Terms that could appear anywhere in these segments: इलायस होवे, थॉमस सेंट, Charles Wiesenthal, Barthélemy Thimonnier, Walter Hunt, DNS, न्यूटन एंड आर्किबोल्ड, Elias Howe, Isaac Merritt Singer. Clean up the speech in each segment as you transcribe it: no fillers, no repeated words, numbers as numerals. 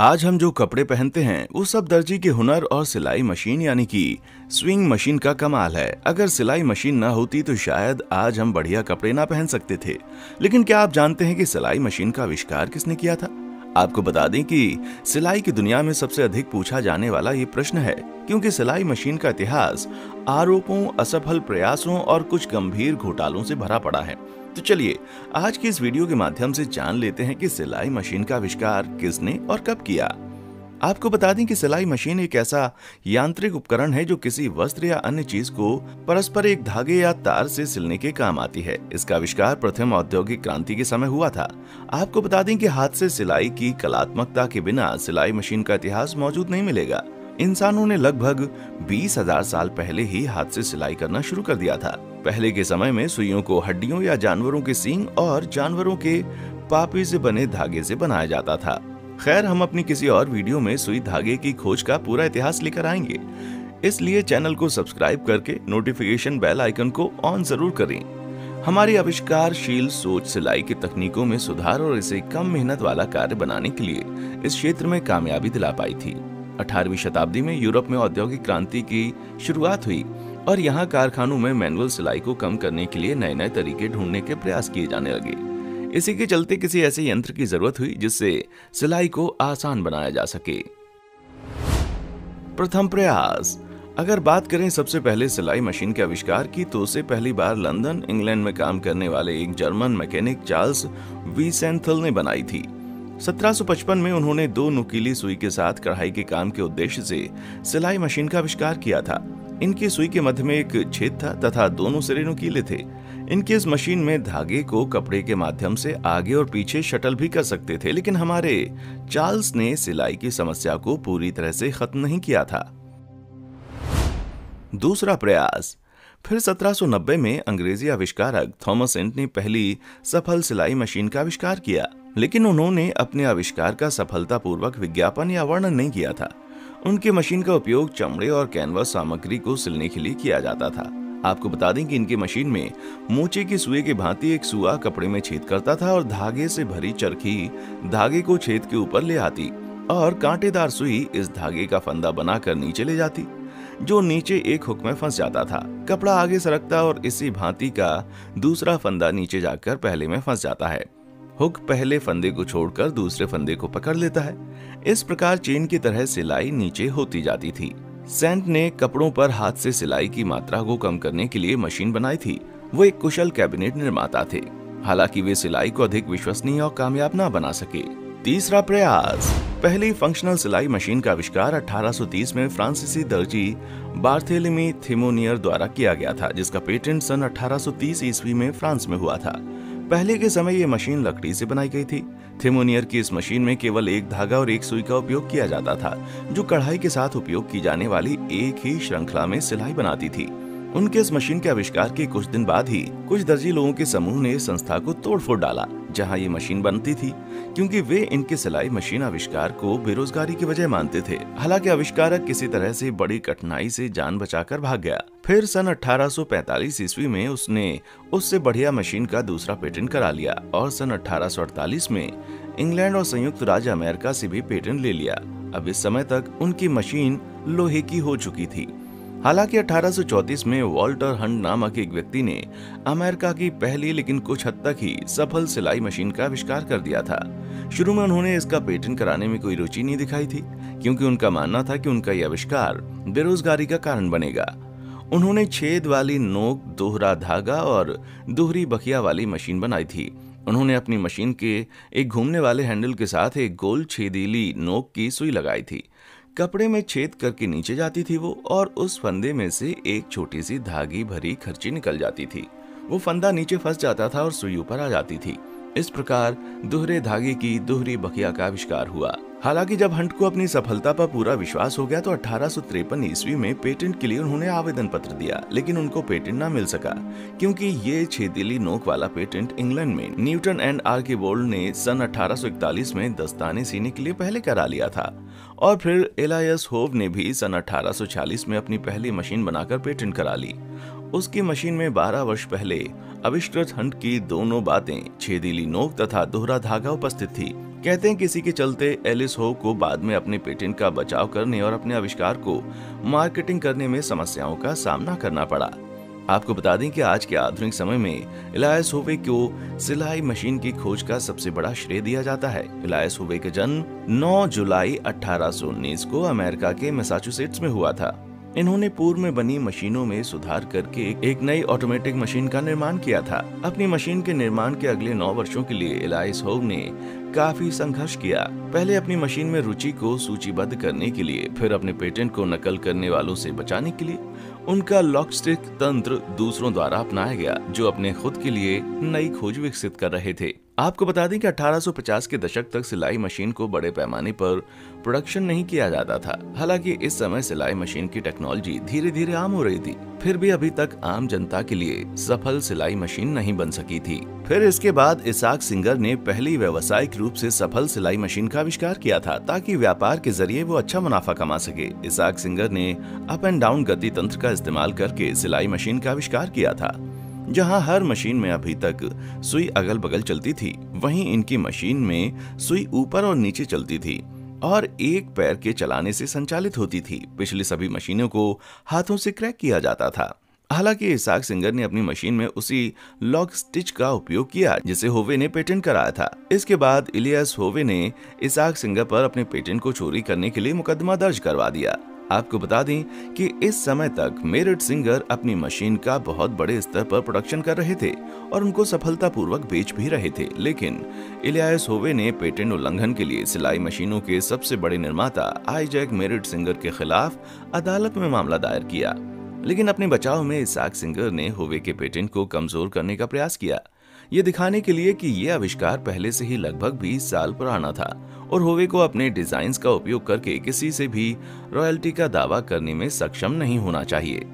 आज हम जो कपड़े पहनते हैं वो सब दर्जी के हुनर और सिलाई मशीन यानी कि स्विंग मशीन का कमाल है। अगर सिलाई मशीन ना होती तो शायद आज हम बढ़िया कपड़े ना पहन सकते थे। लेकिन क्या आप जानते हैं कि सिलाई मशीन का आविष्कार किसने किया था? आपको बता दें कि सिलाई की दुनिया में सबसे अधिक पूछा जाने वाला ये प्रश्न है, क्योंकि सिलाई मशीन का इतिहास आरोपों, असफल प्रयासों और कुछ गंभीर घोटालों से भरा पड़ा है। तो चलिए आज के इस वीडियो के माध्यम से जान लेते हैं कि सिलाई मशीन का आविष्कार किसने और कब किया। आपको बता दें कि सिलाई मशीन एक ऐसा यांत्रिक उपकरण है जो किसी वस्त्र या अन्य चीज को परस्पर एक धागे या तार से सिलने के काम आती है। इसका आविष्कार प्रथम औद्योगिक क्रांति के समय हुआ था। आपको बता दें कि हाथ से सिलाई की कलात्मकता के बिना सिलाई मशीन का इतिहास मौजूद नहीं मिलेगा। इंसानों ने लगभग 20,000 साल पहले ही हाथ से सिलाई करना शुरू कर दिया था। पहले के समय में सुइयों को हड्डियों या जानवरों के सींग और जानवरों के पापी से बने धागे से बनाया जाता था। खैर, हम अपनी किसी और वीडियो में सुई धागे की खोज का पूरा इतिहास लेकर आएंगे, इसलिए चैनल को सब्सक्राइब करके नोटिफिकेशन बेल आइकन को ऑन जरूर करें। हमारी आविष्कारशील सोच सिलाई की तकनीकों में सुधार और इसे कम मेहनत वाला कार्य बनाने के लिए इस क्षेत्र में कामयाबी दिला पाई थी। 18वीं शताब्दी में यूरोप में औद्योगिक क्रांति की शुरुआत हुई और यहाँ कारखानों में मैनुअल सिलाई को कम करने के लिए नए नए तरीके ढूंढने के प्रयास किए जाने लगे। इसी के चलते किसी ऐसे यंत्र की जरूरत हुई जिससे सिलाई को आसान बनाया जा सके। प्रथम प्रयास। अगर बात करें सबसे पहले सिलाई मशीन के आविष्कार की, तो उसे पहली बार लंदन, इंग्लैंड में काम करने वाले एक जर्मन मैकेनिक चार्ल्स वीसेंथल ने बनाई थी। 1755 में उन्होंने 2 नुकीली सुई के साथ कढ़ाई के काम के उद्देश्य से सिलाई मशीन का आविष्कार किया था। इनकी सुई के मध्य में एक छेद था तथा दोनों सिरे नुकीले थे। इनकी इस मशीन में धागे को कपड़े के माध्यम से आगे और पीछे शटल भी कर सकते थे। लेकिन हमारे चार्ल्स ने सिलाई की समस्या को पूरी तरह से खत्म नहीं किया था। दूसरा प्रयास। फिर 1790 में अंग्रेजी आविष्कारक थॉमस सेंट ने पहली सफल सिलाई मशीन का आविष्कार किया, लेकिन उन्होंने अपने आविष्कार का सफलतापूर्वक विज्ञापन या वर्णन नहीं किया था। उनके मशीन का उपयोग चमड़े और कैनवास सामग्री को सिलने के लिए किया जाता था। आपको बता दें कि इनके मशीन में मोचे की सुई के भांति एक सुआ कपड़े में छेद करता था और धागे से भरी चरखी धागे को छेद के ऊपर ले आती और कांटेदार सुई इस धागे का फंदा बनाकर नीचे ले जाती, जो नीचे एक हुक में फंस जाता था। कपड़ा आगे सरकता और इसी भांति का दूसरा फंदा नीचे जाकर पहले में फंस जाता है। हुक पहले फंदे को छोड़कर दूसरे फंदे को पकड़ लेता है। इस प्रकार चेन की तरह सिलाई नीचे होती जाती थी। सेंट ने कपड़ों पर हाथ से सिलाई की मात्रा को कम करने के लिए मशीन बनाई थी। वो एक कुशल कैबिनेट निर्माता थे, हालांकि वे सिलाई को अधिक विश्वसनीय और कामयाब ना बना सके। तीसरा प्रयास। पहली फंक्शनल सिलाई मशीन का आविष्कार 1830 में फ्रांसीसी दर्जी बार्थेलेमी थिमोनियर द्वारा किया गया था, जिसका पेटेंट सन 1830 ईस्वी में फ्रांस में हुआ था। पहले के समय ये मशीन लकड़ी से बनाई गई थी। थिमोनियर की इस मशीन में केवल एक धागा और एक सुई का उपयोग किया जाता था, जो कढ़ाई के साथ उपयोग की जाने वाली एक ही श्रृंखला में सिलाई बनाती थी। उनके इस मशीन के आविष्कार के कुछ दिन बाद ही कुछ दर्जी लोगों के समूह ने इस संस्था को तोड़फोड़ डाला जहां ये मशीन बनती थी, क्योंकि वे इनके सिलाई मशीन आविष्कार को बेरोजगारी की वजह मानते थे। हालांकि आविष्कारक किसी तरह से बड़ी कठिनाई से जान बचाकर भाग गया। फिर सन 1845 ईस्वी में उसने उससे बढ़िया मशीन का दूसरा पेटेंट करा लिया और सन 1848 में इंग्लैंड और संयुक्त राज्य अमेरिका से भी पेटेंट ले लिया। अब इस समय तक उनकी मशीन लोहे की हो चुकी थी। हालांकि 1834 में वॉल्टर हंट नामक एक व्यक्ति ने अमेरिका की पहली लेकिन कुछ हद तक ही सफल सिलाई मशीन का आविष्कार कर दिया था। शुरू में उन्होंने इसका पेटेंट कराने में कोई रुचि नहीं दिखाई थी, क्योंकि उनका मानना था कि उनका यह आविष्कार बेरोजगारी का कारण बनेगा। उन्होंने छेद वाली नोक, दोहरा धागा और दोहरी बखिया वाली मशीन बनाई थी। उन्होंने अपनी मशीन के एक घूमने वाले हैंडल के साथ एक गोल छेदीली नोक की सुई लगाई थी। कपड़े में छेद करके नीचे जाती थी वो, और उस फंदे में से एक छोटी सी धागी भरी खर्ची निकल जाती थी। वो फंदा नीचे फंस जाता था और सुई ऊपर आ जाती थी। इस प्रकार दोहरे धागे की दोहरी बखिया का आविष्कार हुआ। हालांकि जब हंट को अपनी सफलता पर पूरा विश्वास हो गया तो 1853 ईस्वी में पेटेंट के लिए उन्होंने आवेदन पत्र दिया, लेकिन उनको पेटेंट ना मिल सका, क्योंकि ये छेदीली नोक वाला पेटेंट इंग्लैंड में न्यूटन एंड आर्किबोल्ड ने सन 1841 में दस्ताने सीने के लिए पहले करा लिया था। और फिर एलायस होव ने भी सन 1846 में अपनी पहली मशीन बनाकर पेटेंट करा ली। उसकी मशीन में 12 वर्ष पहले आविष्कृत हंट की दोनों बातें, छेदीली नोक तथा दोहरा धागा, उपस्थित थी। कहते हैं कि इसी के चलते एलिस हो को बाद में अपने पेटेंट का बचाव करने और अपने आविष्कार को मार्केटिंग करने में समस्याओं का सामना करना पड़ा। आपको बता दें कि आज के आधुनिक समय में इलायस होवे को सिलाई मशीन की खोज का सबसे बड़ा श्रेय दिया जाता है। इलायस होवे का जन्म 9 जुलाई 1819 को अमेरिका के मैसाचुसेट्स में हुआ था। इन्होंने पूर्व में बनी मशीनों में सुधार करके एक नई ऑटोमेटिक मशीन का निर्माण किया था। अपनी मशीन के निर्माण के अगले 9 वर्षों के लिए इलायस होव ने काफी संघर्ष किया। पहले अपनी मशीन में रुचि को सूचीबद्ध करने के लिए, फिर अपने पेटेंट को नकल करने वालों से बचाने के लिए उनका लॉकस्टिक तंत्र दूसरों द्वारा अपनाया गया, जो अपने खुद के लिए नई खोज विकसित कर रहे थे। आपको बता दें कि 1850 के दशक तक सिलाई मशीन को बड़े पैमाने पर प्रोडक्शन नहीं किया जाता था। हालांकि इस समय सिलाई मशीन की टेक्नोलॉजी धीरे धीरे आम हो रही थी, फिर भी अभी तक आम जनता के लिए सफल सिलाई मशीन नहीं बन सकी थी। फिर इसके बाद इसाक सिंगर ने पहली व्यावसायिक रूप से सफल सिलाई मशीन का आविष्कार किया था, ताकि व्यापार के जरिए वो अच्छा मुनाफा कमा सके। इसाक सिंगर ने अप एंड डाउन गति तंत्र का इस्तेमाल करके सिलाई मशीन का आविष्कार किया था। जहां हर मशीन में अभी तक सुई अगल बगल चलती थी, वहीं इनकी मशीन में सुई ऊपर और नीचे चलती थी और एक पैर के चलाने से संचालित होती थी। पिछली सभी मशीनों को हाथों से क्रैक किया जाता था। हालांकि इसाक सिंगर ने अपनी मशीन में उसी लॉक स्टिच का उपयोग किया जिसे होवे ने पेटेंट कराया था। इसके बाद इलियास होवे ने इसाक सिंगर पर अपने पेटेंट को चोरी करने के लिए मुकदमा दर्ज करवा दिया। आपको बता दें कि इस समय तक मेरिट सिंगर अपनी मशीन का बहुत बड़े स्तर पर प्रोडक्शन कर रहे थे और उनको सफलतापूर्वक बेच भी रहे थे, लेकिन इलियास होवे ने पेटेंट उल्लंघन के लिए सिलाई मशीनों के सबसे बड़े निर्माता आइजैक मेरिट सिंगर के खिलाफ अदालत में मामला दायर किया। लेकिन अपने बचाव में इसाक सिंगर ने होवे के पेटेंट को कमजोर करने का प्रयास किया, ये दिखाने के लिए कि यह आविष्कार पहले से ही लगभग 20 साल पुराना था और होवे को अपने डिजाइन्स का उपयोग करके किसी से भी रॉयल्टी का दावा करने में सक्षम नहीं होना चाहिए।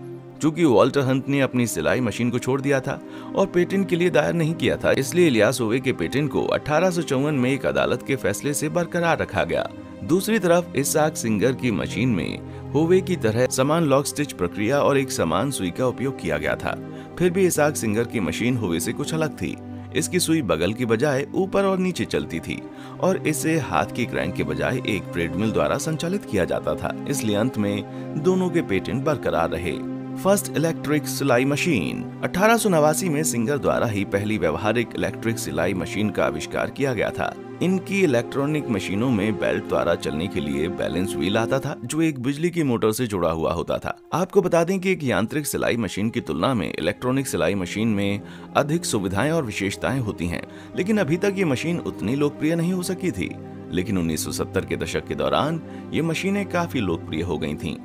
चूंकि वॉल्टर हंट ने अपनी सिलाई मशीन को छोड़ दिया था और पेटेंट के लिए दायर नहीं किया था, इसलिए इलियास होवे के पेटेंट को 1854 में एक अदालत के फैसले से बरकरार रखा गया। दूसरी तरफ इसाक सिंगर की मशीन में होवे की तरह समान लॉक स्टिच प्रक्रिया और एक समान सुई का उपयोग किया गया था, फिर भी इसाक सिंगर की मशीन होवे से कुछ अलग थी। इसकी सुई बगल की बजाय ऊपर और नीचे चलती थी और इसे हाथ की क्रैंक के बजाय एक ट्रेडमिल द्वारा संचालित किया जाता था, इसलिए अंत में दोनों के पेटेंट बरकरार रहे। फर्स्ट इलेक्ट्रिक सिलाई मशीन 1889 में सिंगर द्वारा ही पहली व्यवहारिक इलेक्ट्रिक सिलाई मशीन का आविष्कार किया गया था। इनकी इलेक्ट्रॉनिक मशीनों में बेल्ट द्वारा चलने के लिए बैलेंस व्हील आता था, जो एक बिजली की मोटर से जुड़ा हुआ होता था। आपको बता दें कि एक यांत्रिक सिलाई मशीन की तुलना में इलेक्ट्रॉनिक सिलाई मशीन में अधिक सुविधाएं और विशेषताएं होती हैं, लेकिन अभी तक ये मशीन उतनी लोकप्रिय नहीं हो सकी थी। लेकिन 1970 के दशक के दौरान ये मशीनें काफी लोकप्रिय हो गयी थी।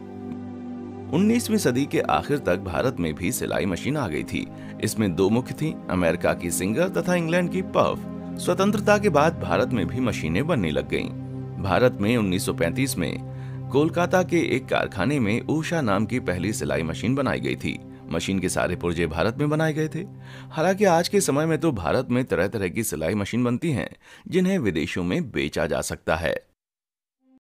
19वीं सदी के आखिर तक भारत में भी सिलाई मशीन आ गई थी। इसमें दो मुख्य थी, अमेरिका की सिंगर तथा इंग्लैंड की पफ। स्वतंत्रता के बाद भारत में भी मशीनें बनने लग गईं। भारत में 1935 में कोलकाता के एक कारखाने में ऊषा नाम की पहली सिलाई मशीन बनाई गई थी। मशीन के सारे पुर्जे भारत में बनाए गए थे। हालांकि आज के समय में तो भारत में तरह तरह की सिलाई मशीन बनती है जिन्हें विदेशों में बेचा जा सकता है।